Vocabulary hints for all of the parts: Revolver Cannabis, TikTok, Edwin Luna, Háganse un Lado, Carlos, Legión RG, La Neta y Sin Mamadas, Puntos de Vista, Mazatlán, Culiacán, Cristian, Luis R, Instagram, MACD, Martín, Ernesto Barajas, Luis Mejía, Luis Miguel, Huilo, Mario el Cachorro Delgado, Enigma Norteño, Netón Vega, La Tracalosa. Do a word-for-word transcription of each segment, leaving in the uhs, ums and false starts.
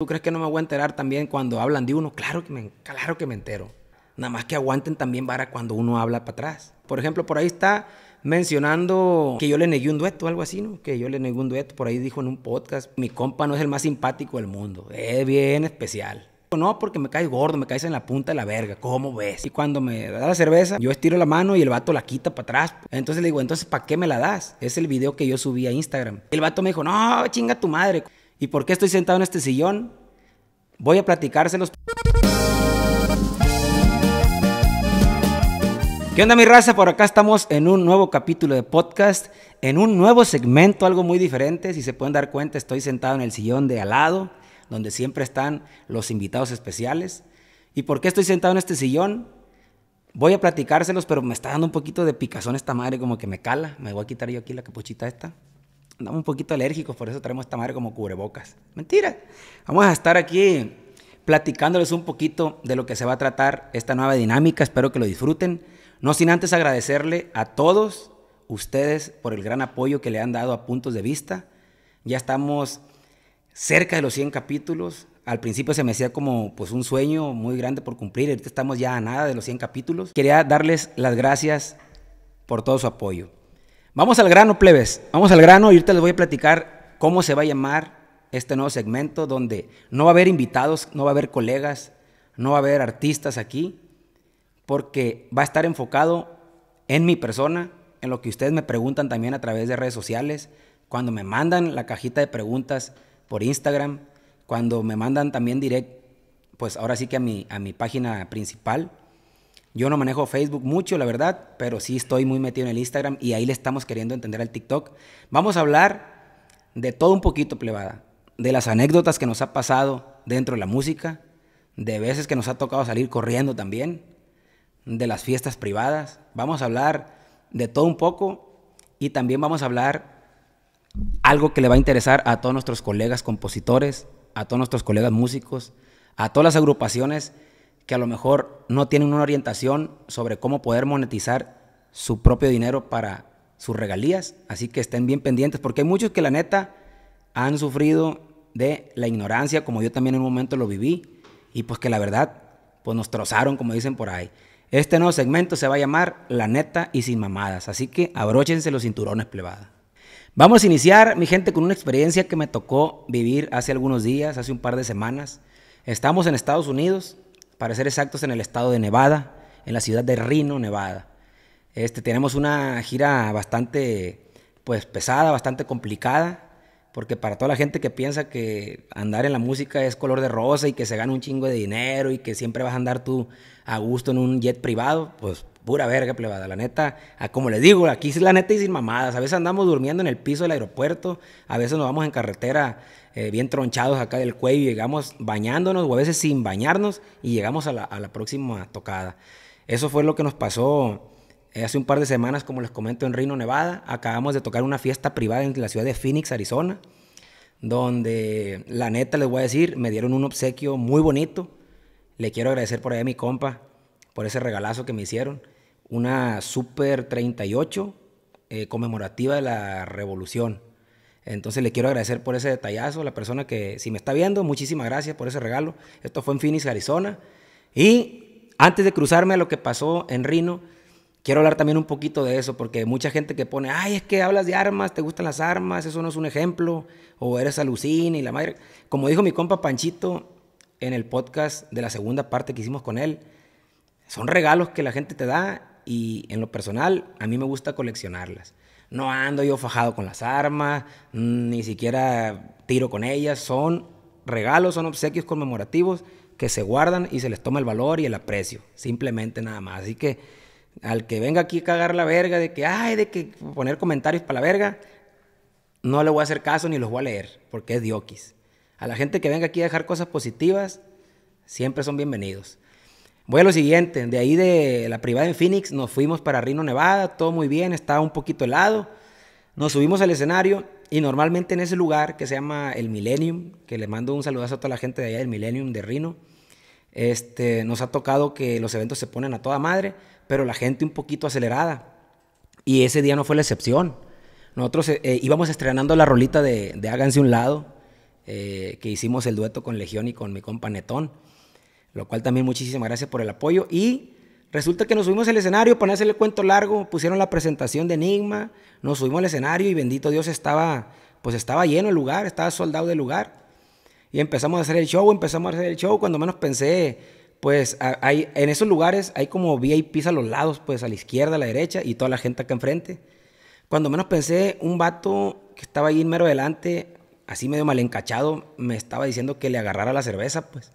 ¿Tú crees que no me voy a enterar también cuando hablan de uno? Claro que me, claro que me entero. Nada más que aguanten también vara cuando uno habla para atrás. Por ejemplo, por ahí está mencionando que yo le negué un dueto, algo así, ¿no? Que yo le negué un dueto. Por ahí dijo en un podcast, mi compa no es el más simpático del mundo. Es bien especial. No, porque me caes gordo, me caes en la punta de la verga. ¿Cómo ves? Y cuando me da la cerveza, yo estiro la mano y el vato la quita para atrás. Entonces le digo, entonces, ¿para qué me la das? Es el video que yo subí a Instagram. El vato me dijo, no, chinga tu madre. ¿Y por qué estoy sentado en este sillón? Voy a platicárselos. ¿Qué onda, mi raza? Por acá estamos en un nuevo capítulo de podcast, en un nuevo segmento, algo muy diferente. Si se pueden dar cuenta, estoy sentado en el sillón de al lado, donde siempre están los invitados especiales. ¿Y por qué estoy sentado en este sillón? Voy a platicárselos, pero me está dando un poquito de picazón esta madre, como que me cala. Me voy a quitar yo aquí la capuchita esta. Andamos un poquito alérgicos, por eso traemos esta madre como cubrebocas. Mentira. Vamos a estar aquí platicándoles un poquito de lo que se va a tratar esta nueva dinámica. Espero que lo disfruten. No sin antes agradecerle a todos ustedes por el gran apoyo que le han dado a Puntos de Vista. Ya estamos cerca de los cien capítulos. Al principio se me hacía como pues, un sueño muy grande por cumplir. Ahorita estamos ya a nada de los cien capítulos. Quería darles las gracias por todo su apoyo. Vamos al grano, plebes, vamos al grano y ahorita les voy a platicar cómo se va a llamar este nuevo segmento donde no va a haber invitados, no va a haber colegas, no va a haber artistas aquí, porque va a estar enfocado en mi persona, en lo que ustedes me preguntan también a través de redes sociales, cuando me mandan la cajita de preguntas por Instagram, cuando me mandan también direct, pues ahora sí que a mi, a mi página principal. Yo no manejo Facebook mucho, la verdad, pero sí estoy muy metido en el Instagram y ahí le estamos queriendo entender al TikTok. Vamos a hablar de todo un poquito, plebada, de las anécdotas que nos ha pasado dentro de la música, de veces que nos ha tocado salir corriendo también, de las fiestas privadas. Vamos a hablar de todo un poco y también vamos a hablar algo que le va a interesar a todos nuestros colegas compositores, a todos nuestros colegas músicos, a todas las agrupaciones que a lo mejor no tienen una orientación sobre cómo poder monetizar su propio dinero para sus regalías. Así que estén bien pendientes, porque hay muchos que la neta han sufrido de la ignorancia, como yo también en un momento lo viví, y pues que la verdad pues nos trozaron, como dicen por ahí. Este nuevo segmento se va a llamar La Neta y Sin Mamadas, así que abróchense los cinturones, plebada. Vamos a iniciar, mi gente, con una experiencia que me tocó vivir hace algunos días, hace un par de semanas. Estamos en Estados Unidos, para ser exactos, en el estado de Nevada, en la ciudad de Reno, Nevada. Este, tenemos una gira bastante pues, pesada, bastante complicada, porque para toda la gente que piensa que andar en la música es color de rosa y que se gana un chingo de dinero y que siempre vas a andar tú a gusto en un jet privado, pues pura verga, plebada. La neta, como les digo, aquí es la neta y sin mamadas. A veces andamos durmiendo en el piso del aeropuerto, a veces nos vamos en carretera eh, bien tronchados acá del cuello y llegamos bañándonos o a veces sin bañarnos y llegamos a la, a la próxima tocada. Eso fue lo que nos pasó hace un par de semanas, como les comento, en Reno, Nevada. Acabamos de tocar una fiesta privada en la ciudad de Phoenix, Arizona, donde la neta, les voy a decir, me dieron un obsequio muy bonito. Le quiero agradecer por ahí a mi compa por ese regalazo que me hicieron. Una Super treinta y ocho eh, conmemorativa de la Revolución. Entonces le quiero agradecer por ese detallazo. La persona que si me está viendo, muchísimas gracias por ese regalo. Esto fue en Phoenix, Arizona. Y antes de cruzarme a lo que pasó en Reno, quiero hablar también un poquito de eso, porque mucha gente que pone, ay, es que hablas de armas, te gustan las armas, eso no es un ejemplo, o eres alucina y la madre. Como dijo mi compa Panchito en el podcast de la segunda parte que hicimos con él, son regalos que la gente te da. Y en lo personal, a mí me gusta coleccionarlas. No ando yo fajado con las armas, ni siquiera tiro con ellas. Son regalos, son obsequios conmemorativos que se guardan y se les toma el valor y el aprecio. Simplemente nada más. Así que al que venga aquí a cagar la verga de que, ay, de que poner comentarios para la verga, no le voy a hacer caso ni los voy a leer, porque es dioquis. A la gente que venga aquí a dejar cosas positivas, siempre son bienvenidos. Voy a lo siguiente, de ahí de la privada en Phoenix nos fuimos para Reno, Nevada, todo muy bien, estaba un poquito helado, nos subimos al escenario y normalmente en ese lugar que se llama el Millennium, que le mando un saludazo a toda la gente de allá del Millennium de Reno, este, nos ha tocado que los eventos se ponen a toda madre, pero la gente un poquito acelerada y ese día no fue la excepción. Nosotros eh, íbamos estrenando la rolita de, de Háganse un Lado, eh, que hicimos el dueto con Legión y con mi compa Netón, lo cual también muchísimas gracias por el apoyo. Y resulta que nos subimos al escenario, para no hacerle cuento largo, pusieron la presentación de Enigma, nos subimos al escenario y bendito Dios estaba, pues estaba lleno el lugar, estaba soldado de lugar. Y empezamos a hacer el show, empezamos a hacer el show, cuando menos pensé, pues hay, en esos lugares hay como V I Ps a los lados, pues a la izquierda, a la derecha y toda la gente acá enfrente. Cuando menos pensé, un vato que estaba ahí mero delante, así medio mal encachado, me estaba diciendo que le agarrara la cerveza, pues.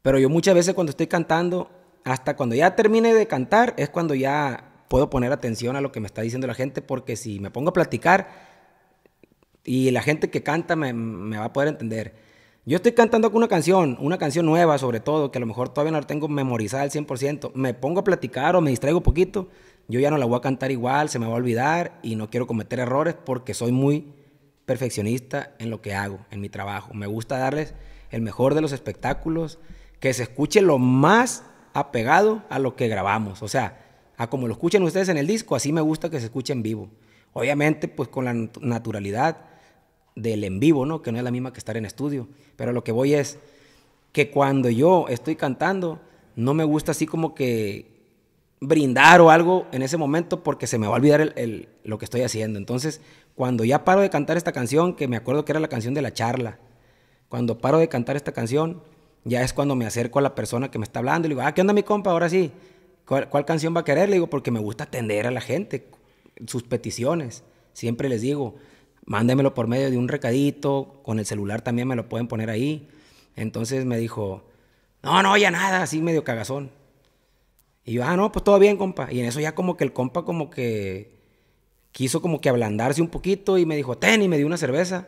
Pero yo muchas veces cuando estoy cantando, hasta cuando ya termine de cantar, es cuando ya puedo poner atención a lo que me está diciendo la gente, porque si me pongo a platicar y la gente que canta me, me va a poder entender. Yo estoy cantando una canción, una canción nueva sobre todo, que a lo mejor todavía no la tengo memorizada al cien por ciento, me pongo a platicar o me distraigo un poquito, yo ya no la voy a cantar igual, se me va a olvidar y no quiero cometer errores porque soy muy perfeccionista en lo que hago, en mi trabajo. Me gusta darles el mejor de los espectáculos, que se escuche lo más apegado a lo que grabamos. O sea, a como lo escuchen ustedes en el disco, así me gusta que se escuche en vivo. Obviamente, pues con la naturalidad del en vivo, ¿no? Que no es la misma que estar en estudio. Pero lo que voy es que cuando yo estoy cantando, no me gusta así como que brindar o algo en ese momento porque se me va a olvidar el, el, lo que estoy haciendo. Entonces, cuando ya paro de cantar esta canción, que me acuerdo que era la canción de la charla, cuando paro de cantar esta canción, ya es cuando me acerco a la persona que me está hablando y le digo, ah, ¿qué onda mi compa? Ahora sí, ¿cuál, cuál canción va a querer? Le digo, porque me gusta atender a la gente, sus peticiones. Siempre les digo, mándemelo por medio de un recadito, con el celular también me lo pueden poner ahí. Entonces me dijo, no, no, ya nada, así medio cagazón. Y yo, ah, no, pues todo bien, compa. Y en eso ya como que el compa como que quiso como que ablandarse un poquito y me dijo, ten, y me dio una cerveza.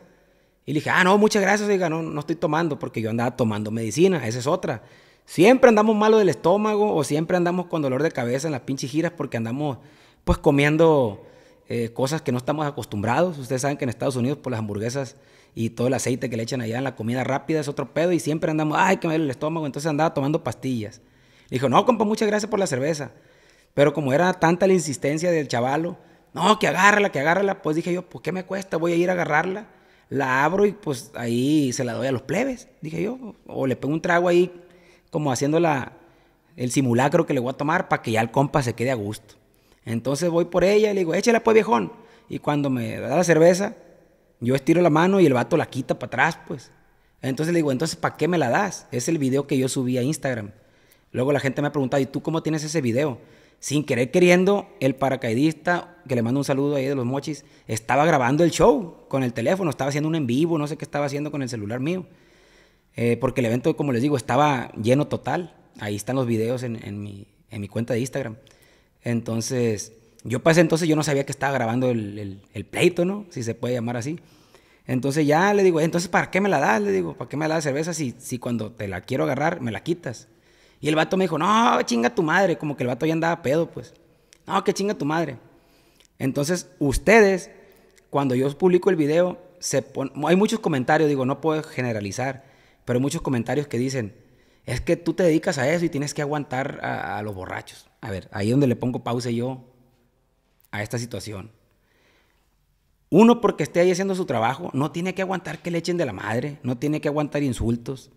Y le dije, ah, no, muchas gracias, oiga, no, no estoy tomando, porque yo andaba tomando medicina, esa es otra. Siempre andamos malos del estómago o siempre andamos con dolor de cabeza en las pinches giras porque andamos, pues, comiendo eh, cosas que no estamos acostumbrados. Ustedes saben que en Estados Unidos, por las hamburguesas y todo el aceite que le echan allá en la comida rápida es otro pedo y siempre andamos, ay, que me duele el estómago, entonces andaba tomando pastillas. Le dijo, no, compa, muchas gracias por la cerveza. Pero como era tanta la insistencia del chavalo, no, que agárrala, que agárrala, pues dije yo, pues, ¿qué me cuesta? Voy a ir a agarrarla, la abro y pues ahí se la doy a los plebes, dije yo. O le pego un trago ahí como haciendo la, el simulacro que le voy a tomar para que ya el compa se quede a gusto. Entonces voy por ella y le digo, échela pues, viejón. Y cuando me da la cerveza, yo estiro la mano y el vato la quita para atrás, pues. Entonces le digo, entonces, ¿para qué me la das? Es el video que yo subí a Instagram. Luego la gente me ha preguntado, ¿y tú cómo tienes ese video? Sin querer queriendo, el paracaidista, que le mando un saludo ahí de los mochis, estaba grabando el show con el teléfono, estaba haciendo un en vivo, no sé qué estaba haciendo con el celular mío. Eh, porque el evento, como les digo, estaba lleno total. Ahí están los videos en, en, mi, en mi cuenta de Instagram. Entonces, yo pasé entonces, yo no sabía que estaba grabando el, el, el pleito, ¿no? Si se puede llamar así. Entonces ya le digo, entonces, ¿para qué me la das? Le digo, ¿para qué me la das cerveza si, si cuando te la quiero agarrar me la quitas? Y el vato me dijo, no, chinga tu madre. Como que el vato ya andaba pedo, pues. No, que chinga tu madre. Entonces, ustedes, cuando yo publico el video, se pon... hay muchos comentarios, digo, no puedo generalizar, pero hay muchos comentarios que dicen, es que tú te dedicas a eso y tienes que aguantar a, a los borrachos. A ver, ahí es donde le pongo pausa yo a esta situación. Uno, porque esté ahí haciendo su trabajo, no tiene que aguantar que le echen de la madre, no tiene que aguantar insultos,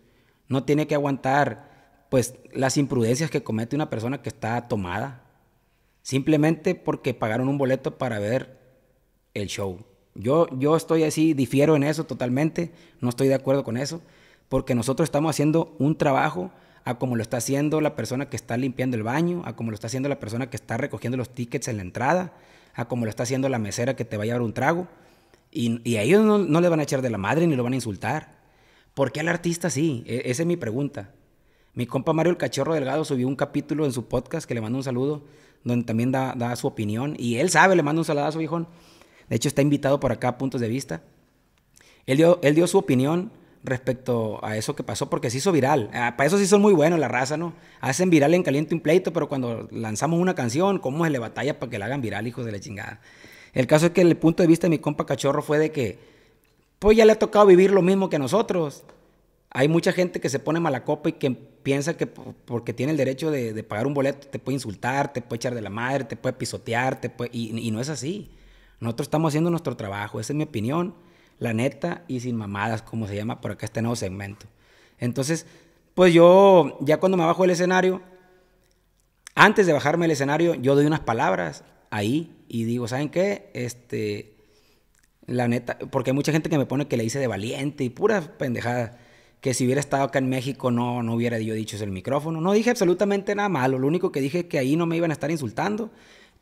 no tiene que aguantar, pues, las imprudencias que comete una persona que está tomada, simplemente porque pagaron un boleto para ver el show. Yo, yo estoy así, difiero en eso totalmente, no estoy de acuerdo con eso, porque nosotros estamos haciendo un trabajo a como lo está haciendo la persona que está limpiando el baño, a como lo está haciendo la persona que está recogiendo los tickets en la entrada, a como lo está haciendo la mesera que te va a llevar un trago, y, y a ellos no, no les van a echar de la madre ni lo van a insultar. ¿Por qué al artista sí? E- esa es mi pregunta. Mi compa Mario el Cachorro Delgado subió un capítulo en su podcast, que le mando un saludo, donde también da, da su opinión. Y él sabe, le mando un saludazo, viejón. De hecho, está invitado por acá a Puntos de Vista. Él dio, él dio su opinión respecto a eso que pasó, porque se hizo viral. Ah, para eso sí son muy buenos la raza, ¿no? Hacen viral en caliente un pleito, pero cuando lanzamos una canción, ¿cómo se le batalla para que la hagan viral, hijos de la chingada? El caso es que el punto de vista de mi compa Cachorro fue de que, pues ya le ha tocado vivir lo mismo que a nosotros. Hay mucha gente que se pone mala copa y que piensa que porque tiene el derecho de, de pagar un boleto te puede insultar, te puede echar de la madre, te puede pisotear, te puede, y, y no es así. Nosotros estamos haciendo nuestro trabajo, esa es mi opinión. La Neta y Sin Mamadas, como se llama, por acá este nuevo segmento. Entonces, pues yo, ya cuando me bajo del escenario, antes de bajarme del escenario, yo doy unas palabras ahí y digo, ¿saben qué? Este, la neta, porque hay mucha gente que me pone que le hice de valiente y puras pendejadas, que si hubiera estado acá en México no, no hubiera yo dicho eso el micrófono. No dije absolutamente nada malo, lo único que dije es que ahí no me iban a estar insultando,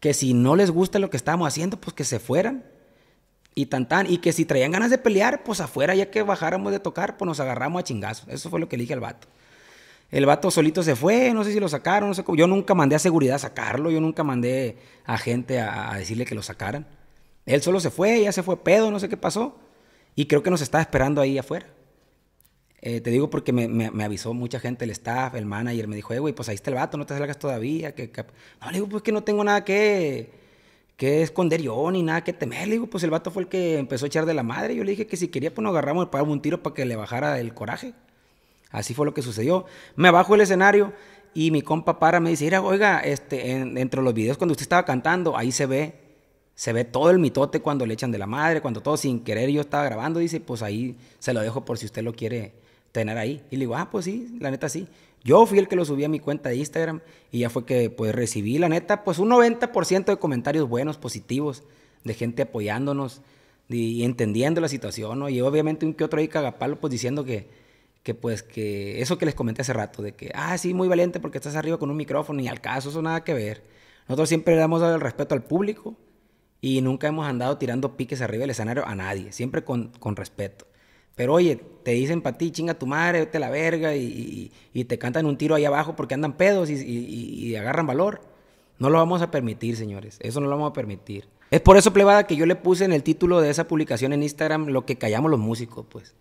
que si no les gusta lo que estábamos haciendo, pues que se fueran y tan tan, y que si traían ganas de pelear, pues afuera, ya que bajáramos de tocar, pues nos agarramos a chingazos. Eso fue lo que le dije al vato. El vato solito se fue, no sé si lo sacaron, no sé cómo. Yo nunca mandé a seguridad a sacarlo, yo nunca mandé a gente a, a decirle que lo sacaran. Él solo se fue, ya se fue pedo, no sé qué pasó. Y creo que nos estaba esperando ahí afuera. Eh, te digo porque me, me, me avisó mucha gente, el staff, el manager, me dijo, eh, güey, pues ahí está el vato, no te salgas todavía. Que, que... No, le digo, pues que no tengo nada que, que esconder yo, ni nada que temer. Le digo, pues el vato fue el que empezó a echar de la madre. Yo le dije que si quería, pues nos agarramos y pagamos un tiro para que le bajara el coraje. Así fue lo que sucedió. Me bajo el escenario y mi compa para, me dice, mira, oiga, este, en, entre los videos cuando usted estaba cantando, ahí se ve, se ve todo el mitote cuando le echan de la madre, cuando todo sin querer yo estaba grabando, dice, pues ahí se lo dejo por si usted lo quiere tener ahí. Y le digo, ah, pues sí, la neta sí. Yo fui el que lo subí a mi cuenta de Instagram y ya fue que pues recibí, la neta, pues un noventa por ciento de comentarios buenos, positivos, de gente apoyándonos y, y entendiendo la situación, ¿no? Y obviamente un que otro ahí cagapalo, pues diciendo que que pues que eso que les comenté hace rato, de que, ah, sí, muy valiente porque estás arriba con un micrófono y al caso, eso nada que ver. Nosotros siempre le damos el respeto al público y nunca hemos andado tirando piques arriba del escenario a nadie, siempre con, con respeto. Pero oye, te dicen para ti, chinga tu madre, vete a la verga y, y, y te cantan un tiro ahí abajo porque andan pedos y, y, y agarran valor. No lo vamos a permitir, señores, eso no lo vamos a permitir. Es por eso, plebada, que yo le puse en el título de esa publicación en Instagram lo que callamos los músicos, pues.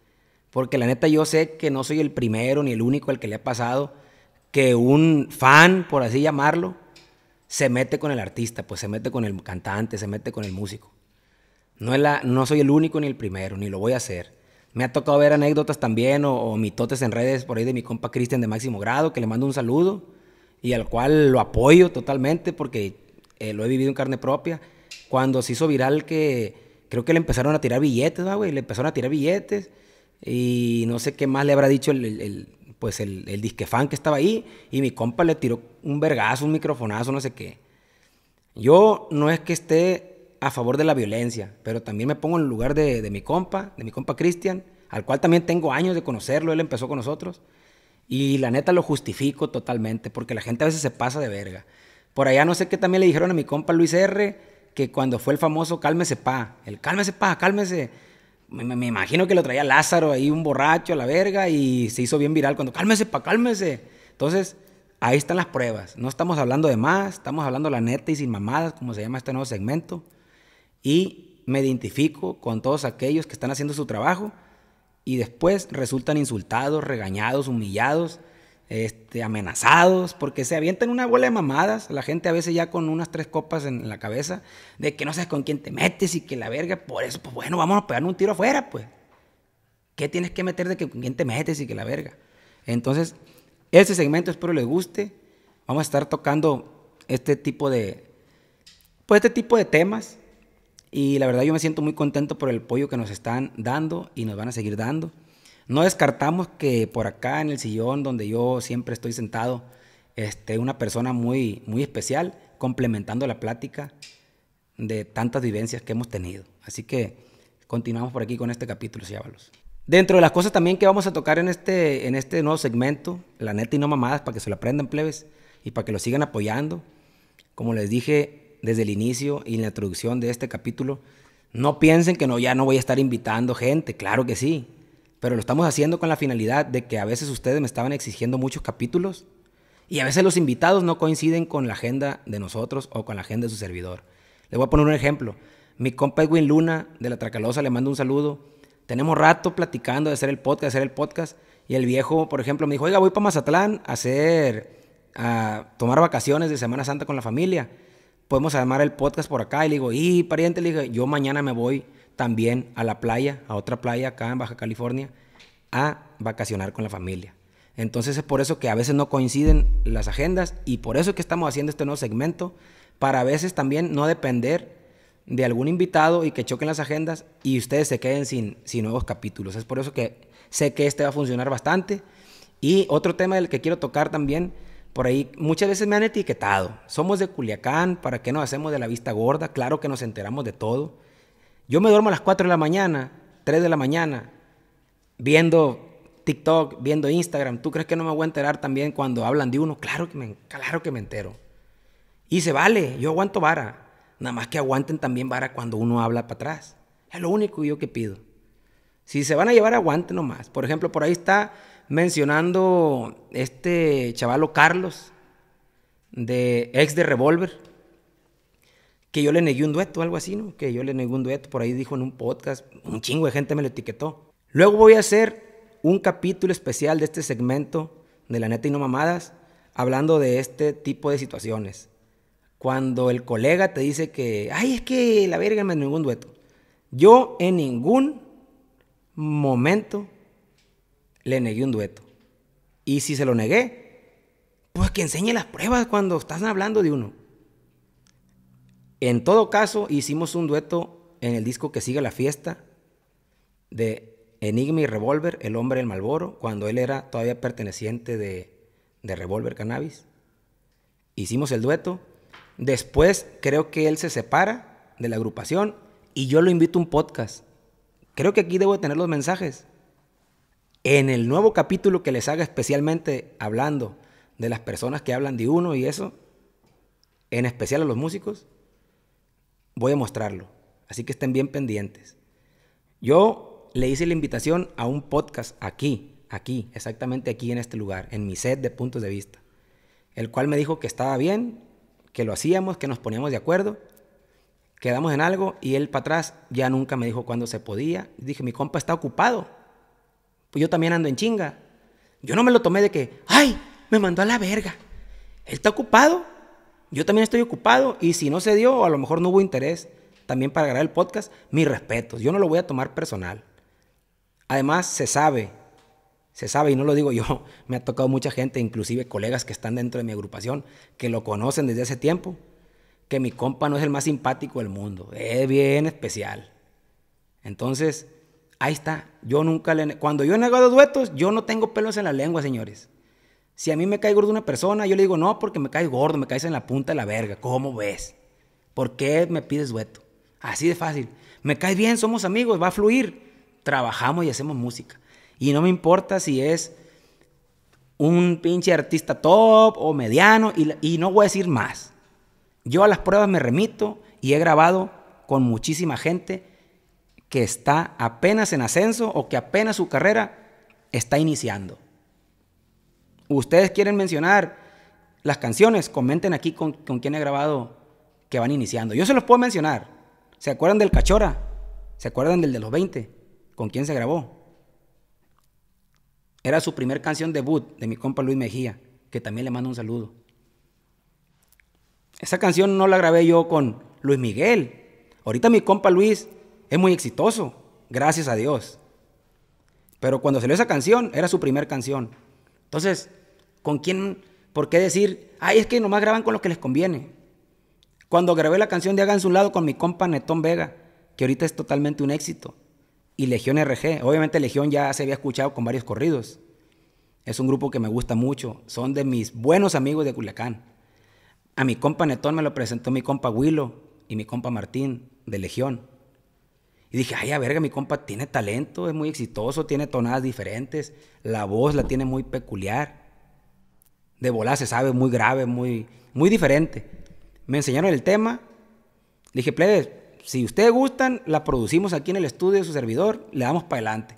Porque la neta yo sé que no soy el primero ni el único al que le ha pasado que un fan, por así llamarlo, se mete con el artista, pues se mete con el cantante, se mete con el músico. No, es la, no soy el único ni el primero, ni lo voy a hacer. Me ha tocado ver anécdotas también o, o mitotes en redes por ahí de mi compa Cristian de Máximo Grado, que le mando un saludo y al cual lo apoyo totalmente porque eh, lo he vivido en carne propia. Cuando se hizo viral que creo que le empezaron a tirar billetes, güey, le empezaron a tirar billetes. Y no sé qué más le habrá dicho el, el, el, pues el, el disquefan que estaba ahí. Y mi compa le tiró un vergazo, un microfonazo, no sé qué. Yo no es que esté a favor de la violencia, pero también me pongo en el lugar de, de mi compa, de mi compa Cristian, al cual también tengo años de conocerlo. Él empezó con nosotros. Y la neta lo justifico totalmente, porque la gente a veces se pasa de verga. Por allá no sé qué también le dijeron a mi compa Luis R, que cuando fue el famoso cálmese pa, el cálmese pa, cálmese... Me, me imagino que lo traía Lázaro ahí, un borracho a la verga, y se hizo bien viral cuando, cálmese pa, cálmese. Entonces, ahí están las pruebas. No estamos hablando de más, estamos hablando la neta y sin mamadas, como se llama este nuevo segmento. Y me identifico con todos aquellos que están haciendo su trabajo y después resultan insultados, regañados, humillados, este, amenazados, porque se avientan una bola de mamadas. La gente a veces ya con unas tres copas en la cabeza de que no sabes con quién te metes y que la verga, por eso, pues bueno, vamos a pegarnos un tiro afuera, pues. ¿Qué tienes que meter de que con quién te metes y que la verga? Entonces, este segmento espero les guste. Vamos a estar tocando este tipo de, pues este tipo de temas y la verdad yo me siento muy contento por el apoyo que nos están dando y nos van a seguir dando. No descartamos que por acá en el sillón donde yo siempre estoy sentado esté una persona muy, muy especial complementando la plática de tantas vivencias que hemos tenido. Así que continuamos por aquí con este capítulo, Ciábalos. Dentro de las cosas también que vamos a tocar en este, en este nuevo segmento, La Neta y No Mamadas, para que se lo aprendan, plebes, y para que lo sigan apoyando. Como les dije desde el inicio y en la introducción de este capítulo, no piensen que no, ya no voy a estar invitando gente, claro que sí. Pero lo estamos haciendo con la finalidad de que a veces ustedes me estaban exigiendo muchos capítulos y a veces los invitados no coinciden con la agenda de nosotros o con la agenda de su servidor. Les voy a poner un ejemplo. Mi compa Edwin Luna de La Tracalosa, le mando un saludo. Tenemos rato platicando de hacer el podcast, de hacer el podcast y el viejo, por ejemplo, me dijo, oiga, voy para Mazatlán a hacer, a tomar vacaciones de Semana Santa con la familia. Podemos armar el podcast por acá. Y le digo, y pariente, le digo, yo mañana me voy también a la playa, a otra playa acá en Baja California, a vacacionar con la familia. Entonces es por eso que a veces no coinciden las agendas y por eso que estamos haciendo este nuevo segmento, para a veces también no depender de algún invitado y que choquen las agendas y ustedes se queden sin, sin nuevos capítulos. Es por eso que sé que este va a funcionar bastante. Y otro tema del que quiero tocar también, por ahí muchas veces me han etiquetado. Somos de Culiacán, ¿para qué nos hacemos de la vista gorda? Claro que nos enteramos de todo. Yo me duermo a las cuatro de la mañana, tres de la mañana, viendo TikTok, viendo Instagram. ¿Tú crees que no me voy a enterar también cuando hablan de uno? Claro que me, claro que me entero. Y se vale, yo aguanto vara. Nada más que aguanten también vara cuando uno habla para atrás. Es lo único yo que pido. Si se van a llevar, aguanten nomás. Por ejemplo, por ahí está mencionando este chavalo Carlos, de ex de Revolver, que yo le negué un dueto, algo así, ¿no? Que yo le negué un dueto, por ahí dijo en un podcast, un chingo de gente me lo etiquetó. Luego voy a hacer un capítulo especial de este segmento de La Neta y No Mamadas, hablando de este tipo de situaciones. Cuando el colega te dice que, ay, es que la verga me negó un dueto. Yo en ningún momento le negué un dueto. Y si se lo negué, pues que enseñe las pruebas cuando estás hablando de uno. En todo caso, hicimos un dueto en el disco Que Sigue la Fiesta de Enigma y Revolver, El Hombre del Malboro, cuando él era todavía perteneciente de, de Revolver Cannabis. Hicimos el dueto. Después creo que él se separa de la agrupación y yo lo invito a un podcast. Creo que aquí debo de tener los mensajes. En el nuevo capítulo que les haga especialmente hablando de las personas que hablan de uno y eso, en especial a los músicos, voy a mostrarlo. Así que estén bien pendientes. Yo le hice la invitación a un podcast aquí, aquí, exactamente aquí en este lugar, en mi set de Puntos de Vista, el cual me dijo que estaba bien, que lo hacíamos, que nos poníamos de acuerdo, quedamos en algo y él para atrás ya nunca me dijo cuándo se podía. Dije, mi compa está ocupado. Pues yo también ando en chinga. Yo no me lo tomé de que, ay, me mandó a la verga. Él está ocupado, yo también estoy ocupado. Y si no se dio, o a lo mejor no hubo interés también para grabar el podcast, mis respetos. Yo no lo voy a tomar personal. Además, se sabe, se sabe, y no lo digo yo, me ha tocado mucha gente, inclusive colegas que están dentro de mi agrupación, que lo conocen desde hace tiempo, que mi compa no es el más simpático del mundo. Es bien especial. Entonces, ahí está, yo nunca le... Cuando yo he negado duetos, yo no tengo pelos en la lengua, señores. Si a mí me cae gordo una persona, yo le digo, no, porque me caes gordo, me caes en la punta de la verga. ¿Cómo ves? ¿Por qué me pides dueto? Así de fácil. Me caes bien, somos amigos, va a fluir. Trabajamos y hacemos música. Y no me importa si es un pinche artista top o mediano, y, y no voy a decir más. Yo a las pruebas me remito y he grabado con muchísima gente que está apenas en ascenso o que apenas su carrera está iniciando. Ustedes quieren mencionar las canciones, comenten aquí con, con quién he grabado que van iniciando. Yo se los puedo mencionar. ¿Se acuerdan del Cachora? ¿Se acuerdan del de los veinte? ¿Con quién se grabó? Era su primer canción debut de mi compa Luis Mejía, que también le mando un saludo. Esa canción no la grabé yo con Luis Miguel. Ahorita mi compa Luis... es muy exitoso, gracias a Dios. Pero cuando salió esa canción, era su primer canción. Entonces, ¿con quién? ¿Por qué decir? Ay, es que nomás graban con lo que les conviene. Cuando grabé la canción de Háganse un Lado con mi compa Netón Vega, que ahorita es totalmente un éxito, y Legión R G. Obviamente Legión ya se había escuchado con varios corridos. Es un grupo que me gusta mucho. Son de mis buenos amigos de Culiacán. A mi compa Netón me lo presentó mi compa Huilo y mi compa Martín de Legión. Y dije, ay, a verga, mi compa tiene talento, es muy exitoso, tiene tonadas diferentes, la voz la tiene muy peculiar. De volar se sabe, muy grave, muy, muy diferente. Me enseñaron el tema. Le dije, plebes, si ustedes gustan, la producimos aquí en el estudio de su servidor, le damos para adelante.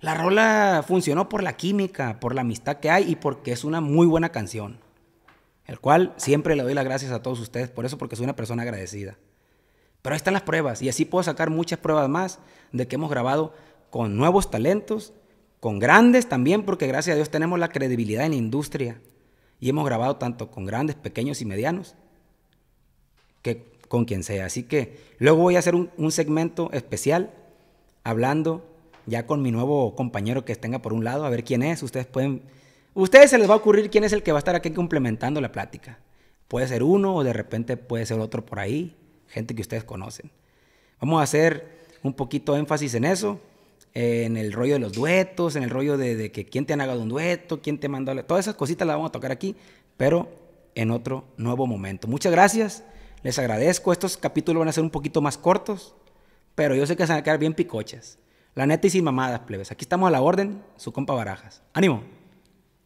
La rola funcionó por la química, por la amistad que hay y porque es una muy buena canción. El cual siempre le doy las gracias a todos ustedes, por eso, porque soy una persona agradecida. Pero ahí están las pruebas y así puedo sacar muchas pruebas más de que hemos grabado con nuevos talentos, con grandes también, porque gracias a Dios tenemos la credibilidad en la industria y hemos grabado tanto con grandes, pequeños y medianos, que con quien sea. Así que luego voy a hacer un, un segmento especial hablando ya con mi nuevo compañero que tenga por un lado, a ver quién es. Ustedes pueden, ustedes se les va a ocurrir quién es el que va a estar aquí complementando la plática. Puede ser uno o de repente puede ser otro por ahí. gente que ustedes conocen. Vamos a hacer un poquito de énfasis en eso, eh, en el rollo de los duetos, en el rollo de, de que quién te han hagado un dueto, quién te mandó... Todas esas cositas las vamos a tocar aquí, pero en otro nuevo momento. Muchas gracias, les agradezco. Estos capítulos van a ser un poquito más cortos, pero yo sé que se van a quedar bien picochas. La neta y sin mamadas, plebes. Aquí estamos a la orden, su compa Barajas. ¡Ánimo!